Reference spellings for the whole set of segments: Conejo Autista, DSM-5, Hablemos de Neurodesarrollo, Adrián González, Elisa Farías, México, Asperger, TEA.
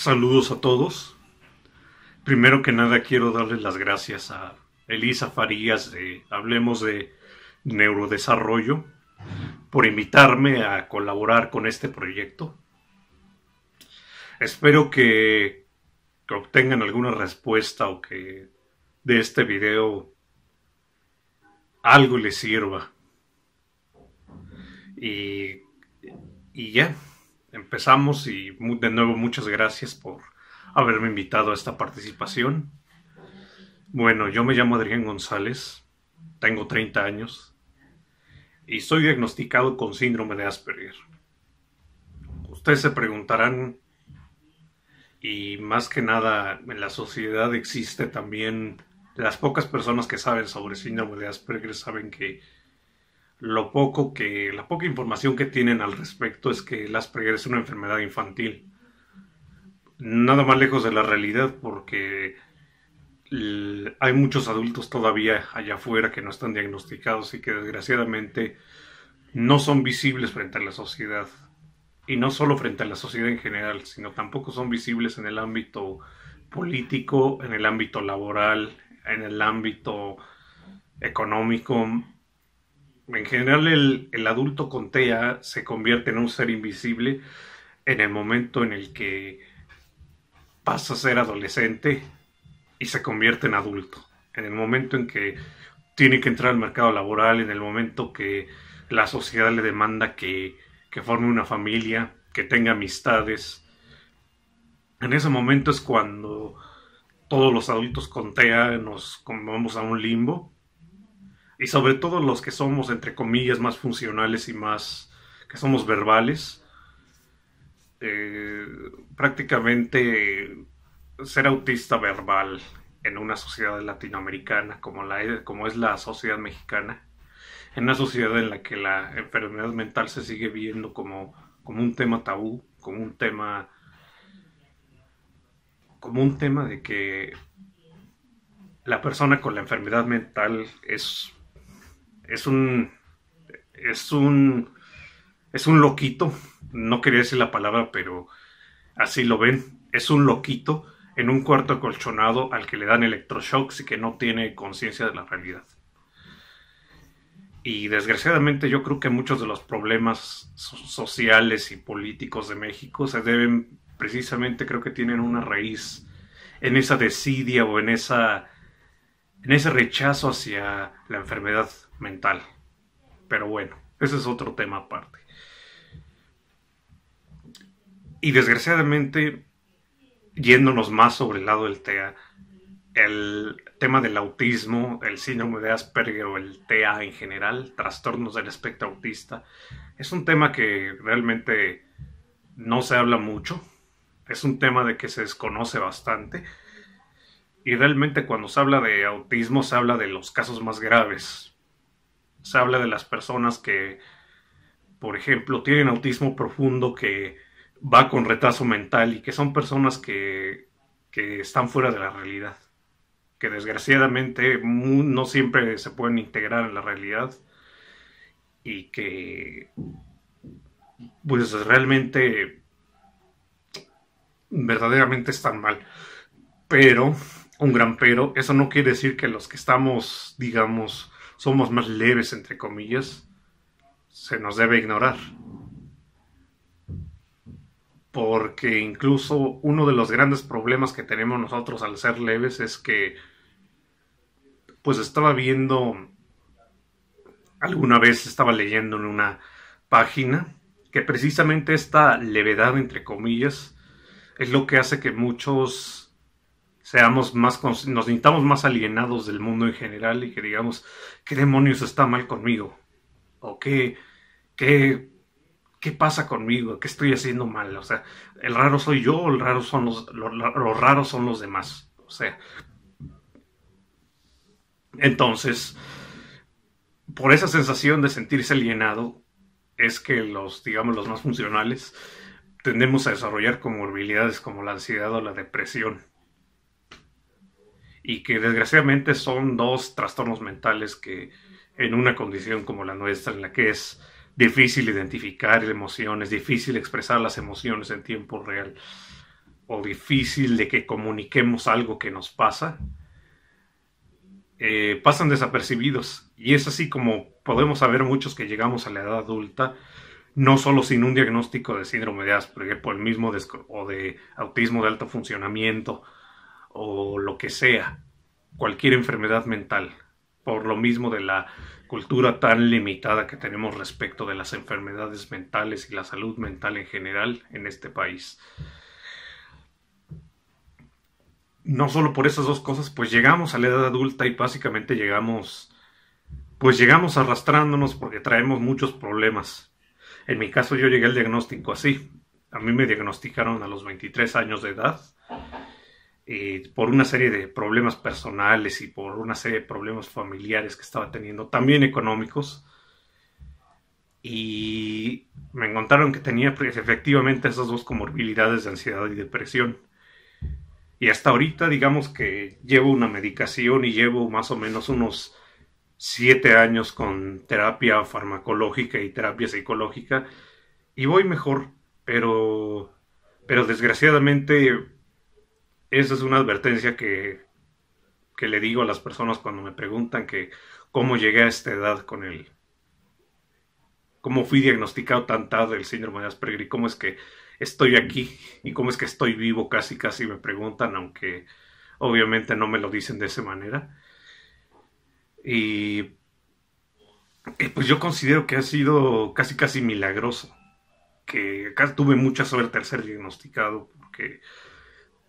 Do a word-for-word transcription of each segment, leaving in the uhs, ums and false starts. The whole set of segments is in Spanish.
Saludos a todos. Primero que nada quiero darles las gracias a Elisa Farías de Hablemos de Neurodesarrollo por invitarme a colaborar con este proyecto. Espero que, que obtengan alguna respuesta o que de este video algo les sirva. Y, y ya, empezamos y de nuevo muchas gracias por haberme invitado a esta participación. Bueno, yo me llamo Adrián González, tengo treinta años y soy diagnosticado con síndrome de Asperger. Ustedes se preguntarán, y más que nada en la sociedad existe también, las pocas personas que saben sobre síndrome de Asperger saben que Lo poco que, la poca información que tienen al respecto es que el Asperger es una enfermedad infantil. Nada más lejos de la realidad, porque hay muchos adultos todavía allá afuera que no están diagnosticados y que desgraciadamente no son visibles frente a la sociedad. Y no solo frente a la sociedad en general, sino tampoco son visibles en el ámbito político, en el ámbito laboral, en el ámbito económico. En general, el, el adulto con T E A se convierte en un ser invisible en el momento en el que pasa a ser adolescente y se convierte en adulto. En el momento en que tiene que entrar al mercado laboral, en el momento que la sociedad le demanda que, que forme una familia, que tenga amistades. En ese momento es cuando todos los adultos con T E A nos conmovemos a un limbo. Y sobre todo los que somos, entre comillas, más funcionales y más que somos verbales. Eh, prácticamente ser autista verbal en una sociedad latinoamericana como, la, como es la sociedad mexicana. En una sociedad en la que la enfermedad mental se sigue viendo como, como un tema tabú, como un tema, como un tema de que la persona con la enfermedad mental es... Es un, es un, es un loquito, no quería decir la palabra, pero así lo ven. Es un loquito en un cuarto acolchonado al que le dan electroshocks y que no tiene conciencia de la realidad. Y desgraciadamente yo creo que muchos de los problemas sociales y políticos de México se deben, precisamente creo que tienen una raíz en esa desidia o en esa... en ese rechazo hacia la enfermedad mental. Pero bueno, ese es otro tema aparte. Y desgraciadamente, yéndonos más sobre el lado del T E A, el tema del autismo, el síndrome de Asperger o el T E A en general, trastornos del espectro autista, es un tema que realmente no se habla mucho, es un tema de que se desconoce bastante. Y realmente cuando se habla de autismo se habla de los casos más graves. Se habla de las personas que, por ejemplo, tienen autismo profundo que va con retraso mental y que son personas que, que están fuera de la realidad. Que desgraciadamente no siempre se pueden integrar en la realidad y que pues realmente, verdaderamente están mal. Pero... un gran pero, eso no quiere decir que los que estamos, digamos, somos más leves, entre comillas, se nos debe ignorar. Porque incluso uno de los grandes problemas que tenemos nosotros al ser leves es que, pues estaba viendo, alguna vez estaba leyendo en una página, que precisamente esta levedad, entre comillas, es lo que hace que muchos... seamos más, nos sintamos más alienados del mundo en general y que digamos, ¿qué demonios está mal conmigo? ¿O qué, qué, qué pasa conmigo? ¿Qué estoy haciendo mal? O sea, ¿el raro soy yo o el raro son los, los, los raros son los demás? O sea, entonces, por esa sensación de sentirse alienado, es que los, digamos, los más funcionales tendemos a desarrollar comorbilidades como la ansiedad o la depresión. Y que desgraciadamente son dos trastornos mentales que en una condición como la nuestra, en la que es difícil identificar emociones, difícil expresar las emociones en tiempo real, o difícil de que comuniquemos algo que nos pasa, eh, pasan desapercibidos. Y es así como podemos saber muchos que llegamos a la edad adulta, no solo sin un diagnóstico de síndrome de Asperger, por el mismo de, o de autismo de alto funcionamiento, o lo que sea, cualquier enfermedad mental, por lo mismo de la cultura tan limitada que tenemos respecto de las enfermedades mentales y la salud mental en general en este país. No solo por esas dos cosas, pues llegamos a la edad adulta y básicamente llegamos, pues llegamos arrastrándonos porque traemos muchos problemas. En mi caso yo llegué al diagnóstico así. A mí me diagnosticaron a los veintitrés años de edad. Eh, por una serie de problemas personales y por una serie de problemas familiares que estaba teniendo, también económicos, y me encontraron que tenía pues, efectivamente esas dos comorbilidades de ansiedad y depresión, y hasta ahorita digamos que llevo una medicación y llevo más o menos unos siete años con terapia farmacológica y terapia psicológica y voy mejor, pero, pero desgraciadamente esa es una advertencia que, que le digo a las personas cuando me preguntan que cómo llegué a esta edad con él. Cómo fui diagnosticado tan tarde el síndrome de Asperger y cómo es que estoy aquí y cómo es que estoy vivo casi casi me preguntan, aunque obviamente no me lo dicen de esa manera. Y pues yo considero que ha sido casi casi milagroso. Que casi tuve mucha suerte al ser diagnosticado porque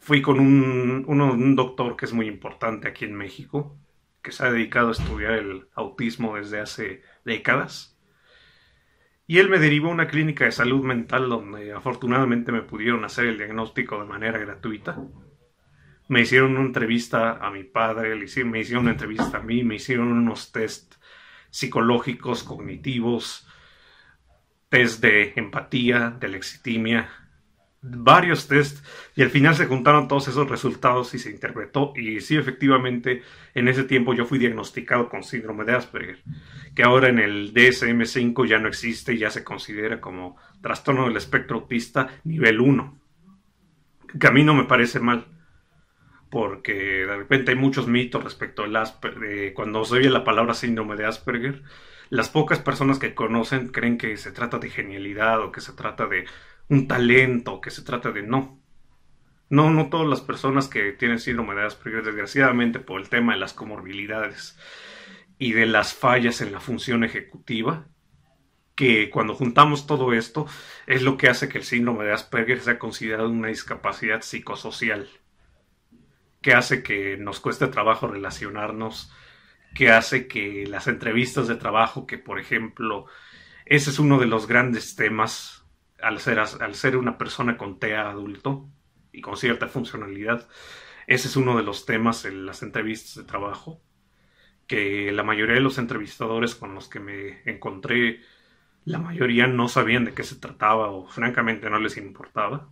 fui con un, un, un doctor que es muy importante aquí en México, que se ha dedicado a estudiar el autismo desde hace décadas. Y él me derivó a una clínica de salud mental donde afortunadamente me pudieron hacer el diagnóstico de manera gratuita. Me hicieron una entrevista a mi padre, me hicieron una entrevista a mí, me hicieron unos test psicológicos, cognitivos, test de empatía, de lexitimia, varios tests, y al final se juntaron todos esos resultados y se interpretó, y sí, efectivamente, en ese tiempo yo fui diagnosticado con síndrome de Asperger, que ahora en el D S M cinco ya no existe y ya se considera como trastorno del espectro autista nivel uno, que a mí no me parece mal, porque de repente hay muchos mitos respecto al Asperger. Cuando se oye la palabra síndrome de Asperger, las pocas personas que conocen creen que se trata de genialidad o que se trata de un talento, que se trata de no. No, no todas las personas que tienen síndrome de Asperger, desgraciadamente por el tema de las comorbilidades y de las fallas en la función ejecutiva, que cuando juntamos todo esto, es lo que hace que el síndrome de Asperger sea considerado una discapacidad psicosocial, que hace que nos cueste trabajo relacionarnos, que hace que las entrevistas de trabajo, que por ejemplo, ese es uno de los grandes temas, Al ser, al ser una persona con T E A adulto y con cierta funcionalidad, ese es uno de los temas en las entrevistas de trabajo, que la mayoría de los entrevistadores con los que me encontré, la mayoría no sabían de qué se trataba o francamente no les importaba.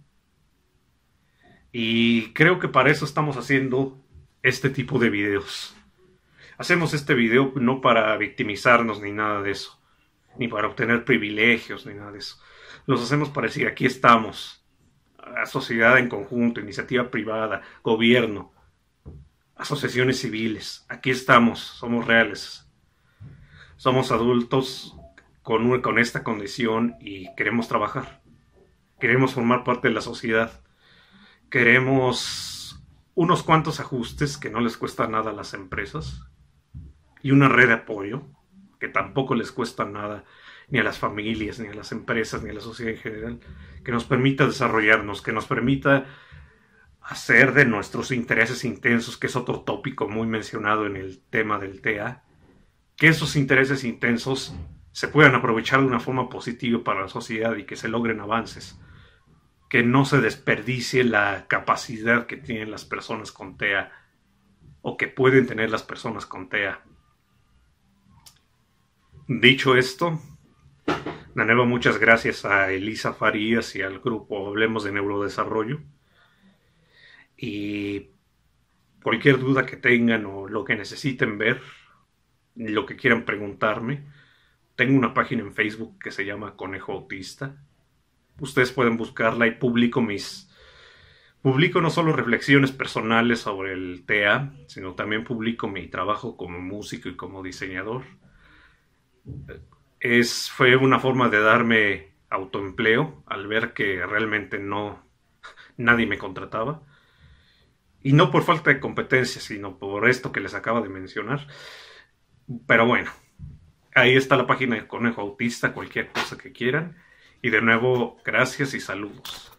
Y creo que para eso estamos haciendo este tipo de videos. Hacemos este video no para victimizarnos ni nada de eso, ni para obtener privilegios ni nada de eso. Los hacemos para decir, aquí estamos, a sociedad en conjunto, iniciativa privada, gobierno, asociaciones civiles, aquí estamos, somos reales, somos adultos con, un, con esta condición y queremos trabajar, queremos formar parte de la sociedad, queremos unos cuantos ajustes que no les cuesta nada a las empresas y una red de apoyo que tampoco les cuesta nada ni a las familias, ni a las empresas, ni a la sociedad en general, que nos permita desarrollarnos, que nos permita hacer de nuestros intereses intensos, que es otro tópico muy mencionado en el tema del T E A, que esos intereses intensos se puedan aprovechar de una forma positiva para la sociedad y que se logren avances, que no se desperdicie la capacidad que tienen las personas con T E A, o que pueden tener las personas con T E A. Dicho esto, de nuevo, muchas gracias a Elisa Farías y al grupo Hablemos de Neurodesarrollo. Y cualquier duda que tengan o lo que necesiten ver, lo que quieran preguntarme, tengo una página en Facebook que se llama Conejo Autista. Ustedes pueden buscarla y publico mis, Publico no solo reflexiones personales sobre el T E A, sino también publico mi trabajo como músico y como diseñador. Es, fue una forma de darme autoempleo al ver que realmente no, nadie me contrataba. Y no por falta de competencia, sino por esto que les acabo de mencionar. Pero bueno, ahí está la página de Conejo Autista, cualquier cosa que quieran. Y de nuevo, gracias y saludos.